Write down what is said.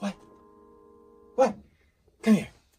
What? What? Come here.